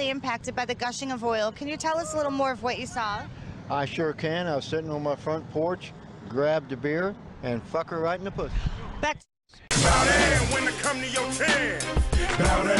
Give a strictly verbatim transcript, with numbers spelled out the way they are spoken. badly impacted by the gushing of oil. Can you tell us a little more of what you saw? I sure can. I was sitting on my front porch, grabbed a beer, and fuck her right in the pussy. Back. About it when it come to your ten. About it.